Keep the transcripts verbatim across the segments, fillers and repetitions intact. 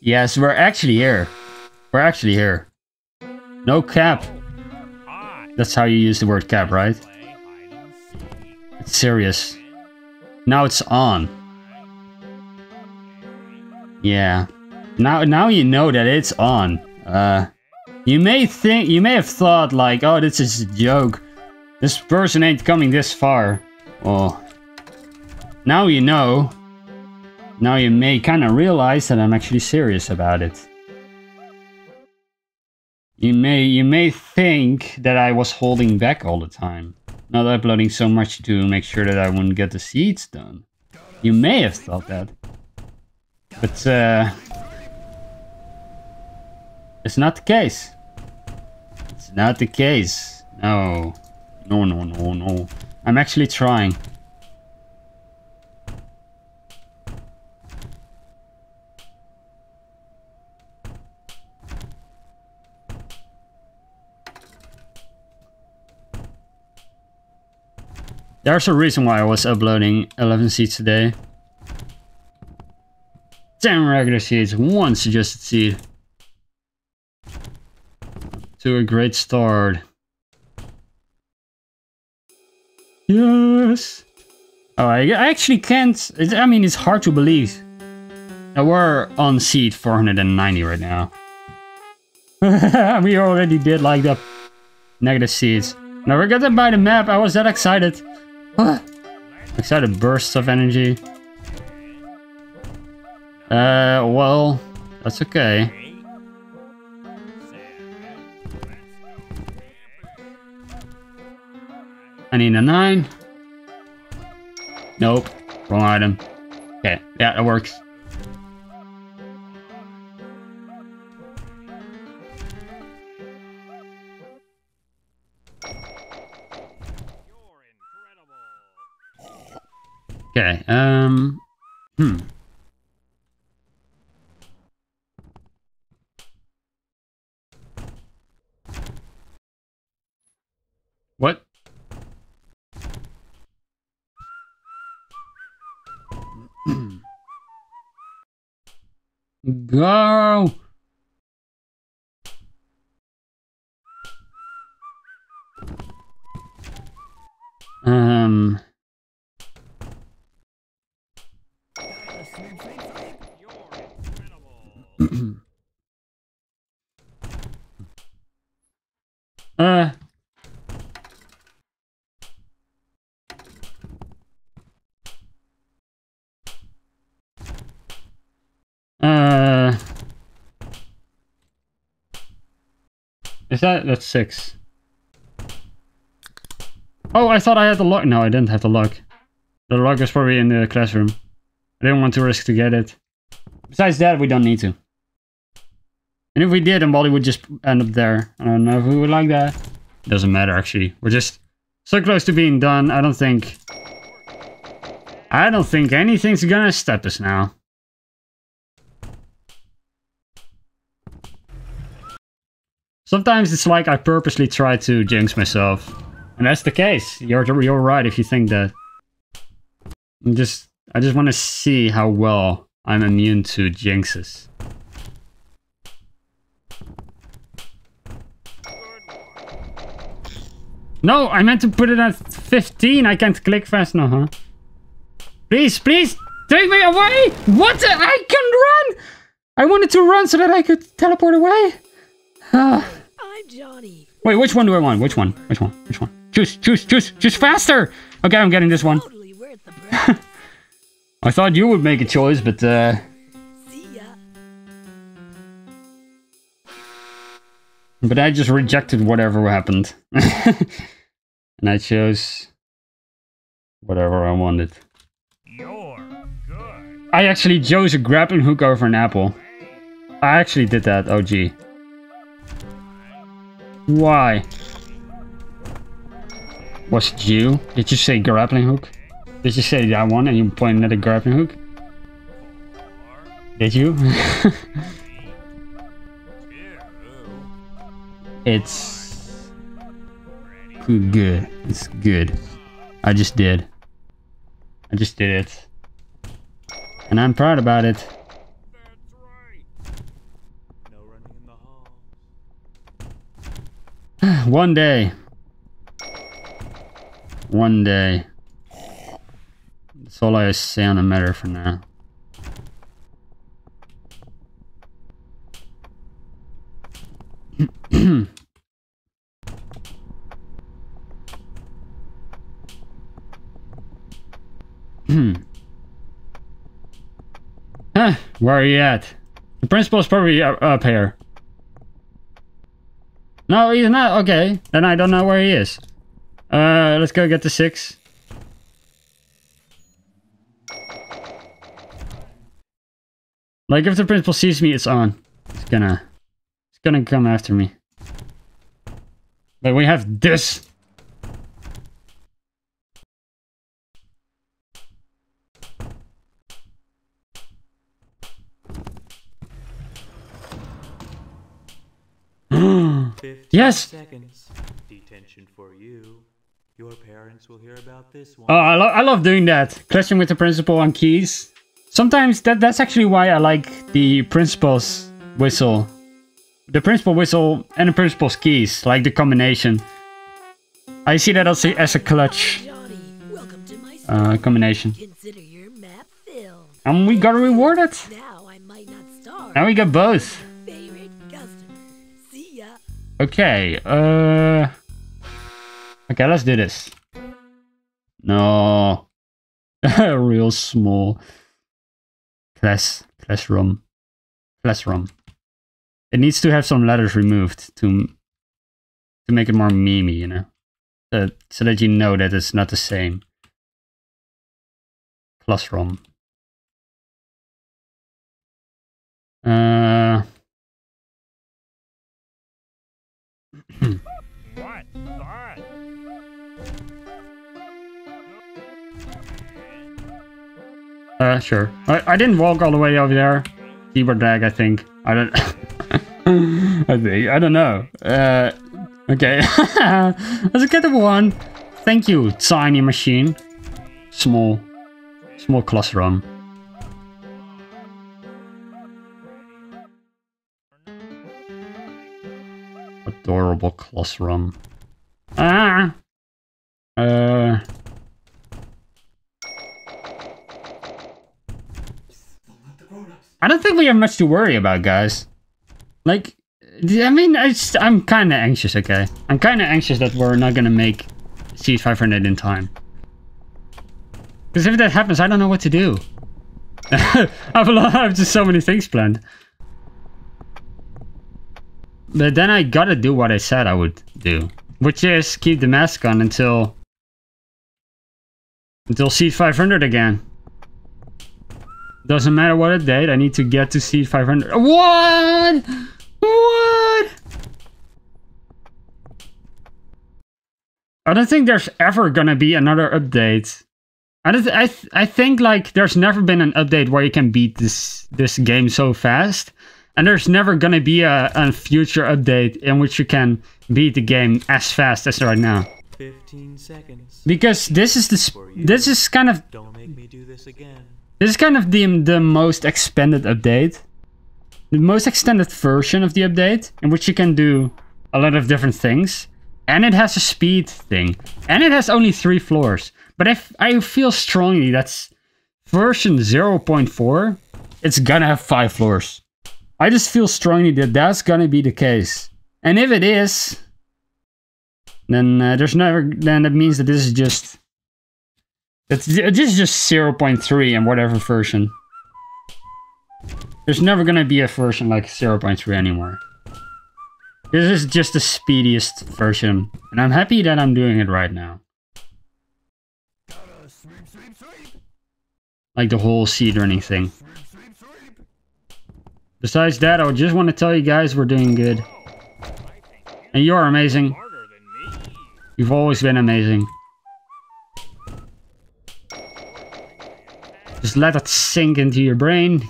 Yes, we're actually here. We're actually here. No cap. That's how you use the word cap, right? It's serious. Now it's on. Yeah. Now now you know that it's on. Uh you may think you may have thought like, oh, this is a joke. This person ain't coming this far. Well, now you know. Now you may kind of realize that I'm actually serious about it. You may you may think that I was holding back all the time, not uploading so much to make sure that I wouldn't get the seeds done. You may have thought that. But uh it's not the case. It's not the case. No. No, no, no, no. I'm actually trying. There's a reason why I was uploading eleven seeds a day. ten regular seeds, one suggested seed. To a great start. Yes! Oh, I actually can't... It, I mean, it's hard to believe. Now we're on seed four hundred ninety right now. We already did like the negative seeds. Now we're getting by the map, I was that excited. Excited bursts of energy. Uh, well, that's okay. I need a nine. Nope, wrong item. Okay, yeah, that works. Okay, um, hmm. What? Go! Um... uh... Uh, is that that's six? Oh, I thought I had the lock. No, I didn't have the lock. The lock was probably in the classroom. I didn't want to risk to get it. Besides that, we don't need to. And if we did, then Wally would just end up there. I don't know if we would like that. Doesn't matter actually. We're just so close to being done. I don't think. I don't think anything's gonna stop us now. Sometimes it's like I purposely try to jinx myself. And that's the case. You're, you're right if you think that. I'm just, I just want to see how well I'm immune to jinxes. No, I meant to put it at fifteen. I can't click fast now, huh? Please, please, take me away! What? I can run! I wanted to run so that I could teleport away. Ah. I'm Johnny. Wait, which one do I want? Which one? Which one? Which one? Choose, choose, choose, choose faster! Okay, I'm getting this one. Totally worth the breath. I thought you would make a choice, but uh... See ya. But I just rejected whatever happened. And I chose... whatever I wanted. You're good. I actually chose a grappling hook over an apple. I actually did that, oh gee. Why? Was it you? Did you say grappling hook? Did you say that one and you pointed at a grappling hook? Did you? It's... good. It's good. I just did. I just did it. And I'm proud about it. one day. One day. That's all I say on the matter for now. Huh, where are you at? The principal's probably up here. No, he's not. Okay, then I don't know where he is. Uh, let's go get the six. Like, if the principal sees me, it's on. It's gonna... It's gonna come after me. But we have this! Yes! Seconds. Detention for you. Your parents will hear about this one. Oh, I, lo I love doing that. Clashing with the principal on keys. Sometimes that that's actually why I like the principal's whistle. The principal whistle and the principal's keys, like the combination. I see that as a, as a clutch uh, combination. And we got rewarded. Now we got both. Okay, uh... Okay, let's do this. No. Real small. Class, classroom. Classroom. It needs to have some letters removed to... to make it more memey, you know? Uh, so that you know that it's not the same. Classroom. Uh... What? What? Uh, sure. I, I didn't walk all the way over there. Cyberdag, I think. I don't... I think. I don't know. Uh, okay. Let's get the one. Thank you, tiny machine. Small. Small classroom. Adorable classroom. Ah. Uh. I don't think we have much to worry about, guys. Like, I mean, I just, I'm kind of anxious. Okay, I'm kind of anxious that we're not gonna make C five hundred in time. Because if that happens, I don't know what to do. I have a lot. I have just so many things planned. But then I gotta do what I said I would do, which is keep the mask on until until seed five hundred again. Doesn't matter what a date. I need to get to seed five hundred. What? What? I don't think there's ever gonna be another update. I don't. Th I th I think like there's never been an update where you can beat this this game so fast. And there's never gonna be a, a future update in which you can beat the game as fast as right now. fifteen seconds. Because this is the this is kind of Don't make me do this again. This is kind of the the most expanded update, the most extended version of the update, in which you can do a lot of different things, and it has a speed thing, and it has only three floors. But if I feel strongly that's version zero point four, it's gonna have five floors. I just feel strongly that that's gonna be the case, and if it is, then uh, there's never. Then that means that this is just. It's, this is just zero point three and whatever version. There's never gonna be a version like zero point three anymore. This is just the speediest version, and I'm happy that I'm doing it right now. Like the whole seed running thing. Besides that, I just want to tell you guys we're doing good. And you are amazing. You've always been amazing. Just let it sink into your brain.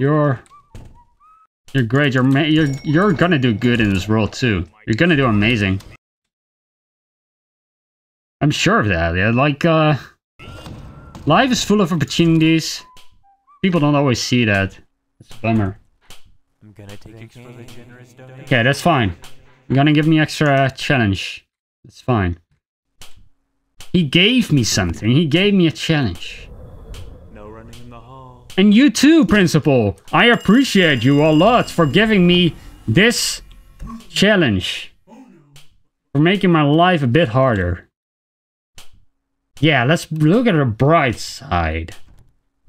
You're... You're great. You're, ma you're, you're gonna do good in this world too. You're gonna do amazing. I'm sure of that. Yeah, like, uh... life is full of opportunities. People don't always see that. It's a bummer. I'm gonna take okay, that's fine. You're gonna give me extra challenge. That's fine. He gave me something. He gave me a challenge. No running in the hall. And you too, Principal. I appreciate you a lot for giving me this challenge. For making my life a bit harder. Yeah, let's look at the bright side.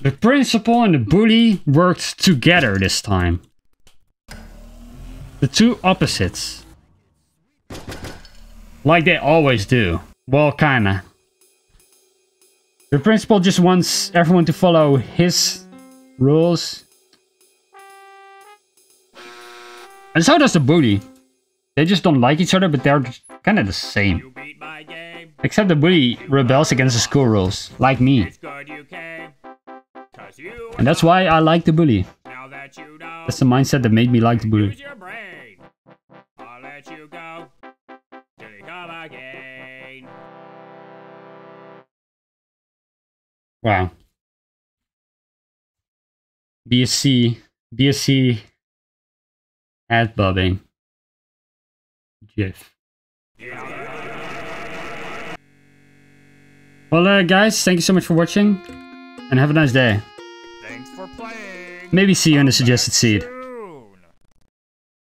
The principal and the bully worked together this time. The two opposites. Like they always do. Well, kinda. The principal just wants everyone to follow his rules. And so does the bully. They just don't like each other, but they're kinda the same. Except the bully rebels against the school rules. Like me. And that's why I like the bully. That's the mindset that made me like the bully. Wow. B S C. B S C. Ad bobbing. GIF. Well, uh, guys, thank you so much for watching. And have a nice day. Maybe see you in the suggested seed.